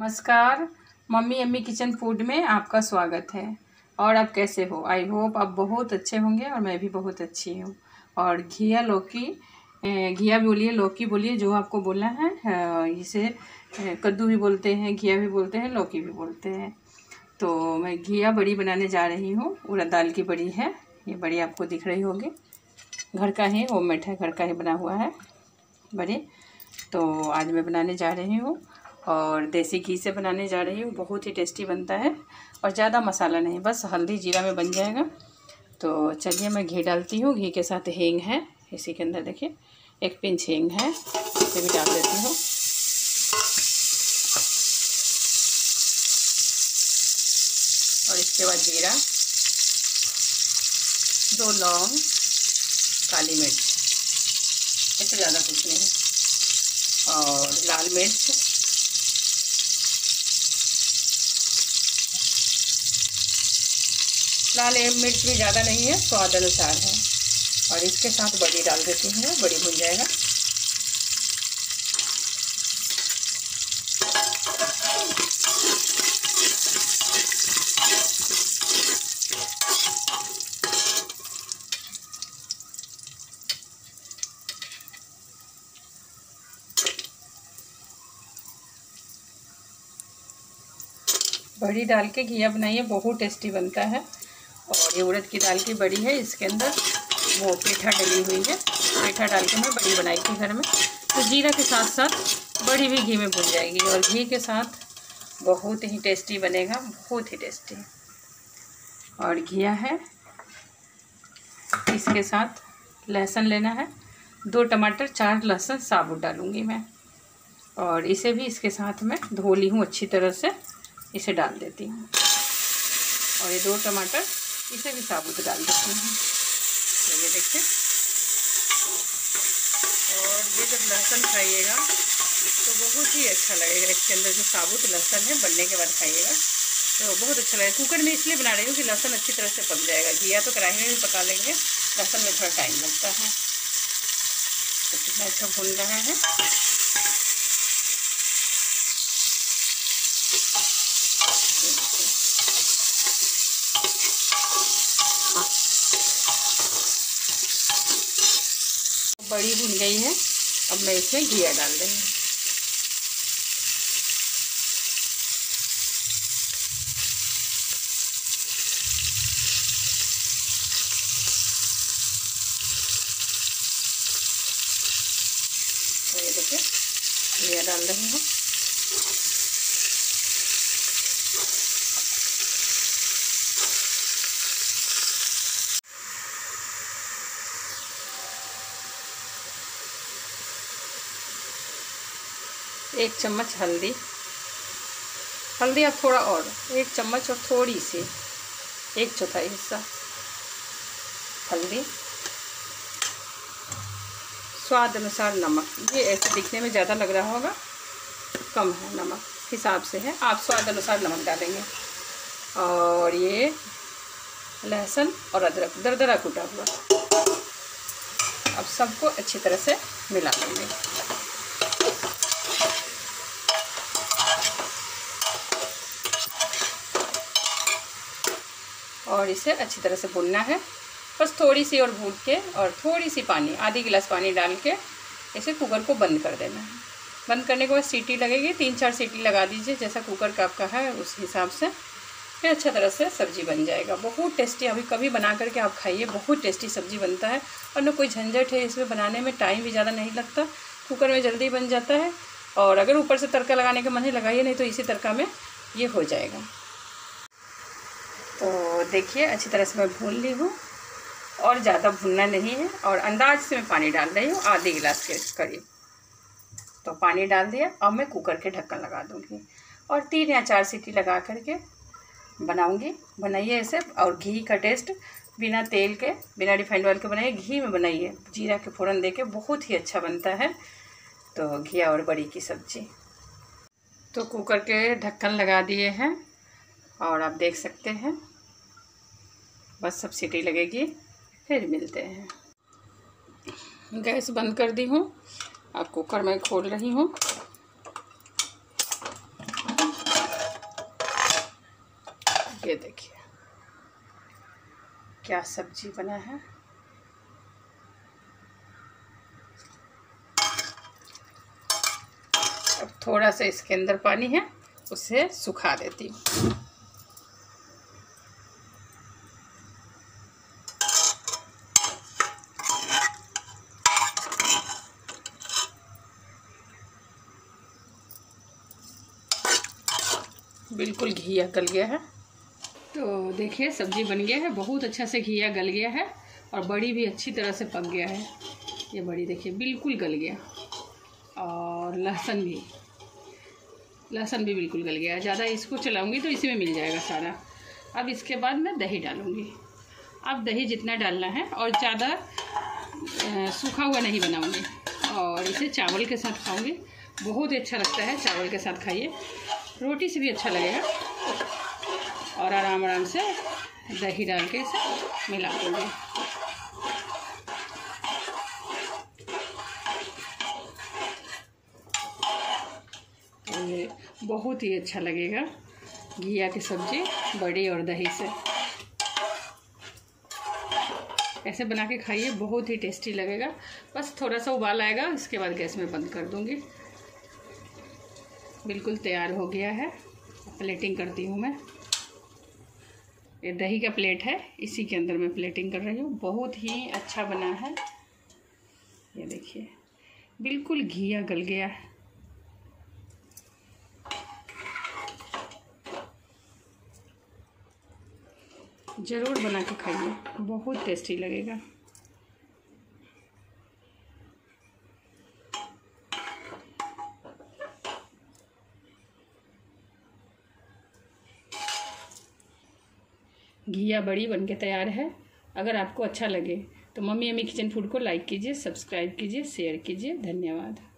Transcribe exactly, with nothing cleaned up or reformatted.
नमस्कार, mummy yummy kitchen food में आपका स्वागत है। और आप कैसे हो? आई होप आप बहुत अच्छे होंगे और मैं भी बहुत अच्छी हूँ। और घिया लौकी, घिया बोलिए लौकी बोलिए, जो आपको बोलना है। इसे कद्दू भी बोलते हैं, घिया भी बोलते हैं, लौकी भी बोलते हैं। तो मैं घिया बड़ी बनाने जा रही हूँ। उड़द दाल की बड़ी है ये, बड़ी आपको दिख रही होगी। घर का ही होममेड है, घर का ही बना हुआ है बड़ी। तो आज मैं बनाने जा रही हूँ और देसी घी से बनाने जा रही हूँ। बहुत ही टेस्टी बनता है और ज़्यादा मसाला नहीं, बस हल्दी जीरा में बन जाएगा। तो चलिए मैं घी डालती हूँ। घी के साथ हींग है इसी के अंदर, देखिए एक पिंच हींग है, इसे भी डाल देती हूँ। और इसके बाद जीरा, दो लौंग, काली मिर्च, इससे ज़्यादा कुछ नहीं, और लाल मिर्च, लाल मिर्च भी ज़्यादा नहीं है, स्वाद अनुसार है। और इसके साथ बड़ी डाल देती हूँ, बड़ी भुन जाएगा। बड़ी डाल के घिया बनाइए, बहुत टेस्टी बनता है। और ये उड़द की दाल की बड़ी है, इसके अंदर वो पेठा डली हुई है। पेठा डाल के मैं बड़ी बनाई थी घर में। तो जीरा के साथ साथ बड़ी भी घी में भून जाएगी और घी के साथ बहुत ही टेस्टी बनेगा, बहुत ही टेस्टी। और घिया है, इसके साथ लहसुन लेना है, दो टमाटर चार लहसुन साबुत डालूँगी मैं। और इसे भी इसके साथ मैं धो ली हूँ अच्छी तरह से, इसे डाल देती हूँ। और ये दो टमाटर इसे भी साबुत डाल देती हूँ। तो ये देखिए, और ये जब लहसुन खाइएगा तो बहुत ही अच्छा लगेगा। इसके अंदर जो साबुत लहसुन है बनने के बाद खाइएगा तो बहुत अच्छा लगेगा। कुकर में इसलिए बना रही हूँ कि लहसुन अच्छी तरह से पक जाएगा। घिया तो कढ़ाई में भी पका लेंगे, लहसुन में थोड़ा टाइम लगता है। तो कितना अच्छा भून रहा है। बड़ी भुन गई है, अब मैं इसमें घिया डाल दूँगी। तो ये देखिए घिया डाल रही हूँ। एक चम्मच हल्दी, हल्दी आप थोड़ा और, एक चम्मच और थोड़ी सी, एक चौथाई हिस्सा हल्दी, स्वाद अनुसार नमक। ये ऐसे दिखने में ज़्यादा लग रहा होगा, कम है नमक, हिसाब से है, आप स्वाद अनुसार नमक डालेंगे। और ये लहसुन और अदरक दरदरा कूटा हुआ, अब सबको अच्छी तरह से मिला लेंगे। और इसे अच्छी तरह से भूनना है, बस थोड़ी सी और भून के, और थोड़ी सी पानी, आधी गिलास पानी डाल के इसे कुकर को बंद कर देना है। बंद करने के बाद सीटी लगेगी, तीन चार सीटी लगा दीजिए, जैसा कुकर का आपका है उस हिसाब से। फिर अच्छा तरह से सब्ज़ी बन जाएगा, बहुत टेस्टी। अभी कभी बना करके आप खाइए, बहुत टेस्टी सब्ज़ी बनता है और न कोई झंझट है इसमें बनाने में, टाइम भी ज़्यादा नहीं लगता, कुकर में जल्दी बन जाता है। और अगर ऊपर से तड़का लगाने का मन है लगाइए, नहीं तो इसी तड़का में ये हो जाएगा। तो देखिए अच्छी तरह से मैं भून ली हूँ, और ज़्यादा भूनना नहीं है। और अंदाज से मैं पानी डाल रही हूँ, आधे गिलास के करीब। तो पानी डाल दिया, अब मैं कुकर के ढक्कन लगा दूँगी और तीन या चार सीटी लगा करके बनाऊँगी। बनाइए इसे, और घी का टेस्ट बिना तेल के, बिना रिफाइंड ऑयल के बनाइए, घी में बनाइए, जीरा के फोड़न दे के, बहुत ही अच्छा बनता है। तो घिया और बड़ी की सब्ज़ी। तो कुकर के ढक्कन लगा दिए हैं और आप देख सकते हैं, बस सब सीटी लगेगी, फिर मिलते हैं। गैस बंद कर दी हूँ, अब कुकर मैं खोल रही हूँ। ये देखिए क्या सब्जी बना है। अब थोड़ा सा इसके अंदर पानी है, उसे सुखा देती हूँ। बिल्कुल घिया गल गया है। तो देखिए सब्जी बन गया है, बहुत अच्छा से घिया गल गया है और बड़ी भी अच्छी तरह से पक गया है। ये बड़ी देखिए बिल्कुल गल गया और लहसुन भी लहसुन भी बिल्कुल गल गया। ज़्यादा इसको चलाऊंगी तो इसी में मिल जाएगा सारा। अब इसके बाद मैं दही डालूंगी। अब दही जितना डालना है, और ज़्यादा सूखा हुआ नहीं बनाऊँगी, और इसे चावल के साथ खाऊँगी। बहुत ही अच्छा लगता है, चावल के साथ खाइए, रोटी से भी अच्छा लगेगा। और आराम आराम से दही डाल के इसे मिला देंगे। तो ये बहुत ही अच्छा लगेगा घिया की सब्ज़ी बड़ी और दही से। ऐसे बना के खाइए, बहुत ही टेस्टी लगेगा। बस थोड़ा सा उबाल आएगा, इसके बाद गैस में बंद कर दूँगी। बिल्कुल तैयार हो गया है। प्लेटिंग करती हूँ मैं। ये दही का प्लेट है, इसी के अंदर मैं प्लेटिंग कर रही हूँ। बहुत ही अच्छा बना है। ये देखिए बिल्कुल घिया गल गया है। ज़रूर बना के खाइए, बहुत टेस्टी लगेगा। घिया बड़ी बनके तैयार है। अगर आपको अच्छा लगे तो मम्मी यम्मी किचन फूड को लाइक कीजिए, सब्सक्राइब कीजिए, शेयर कीजिए। धन्यवाद।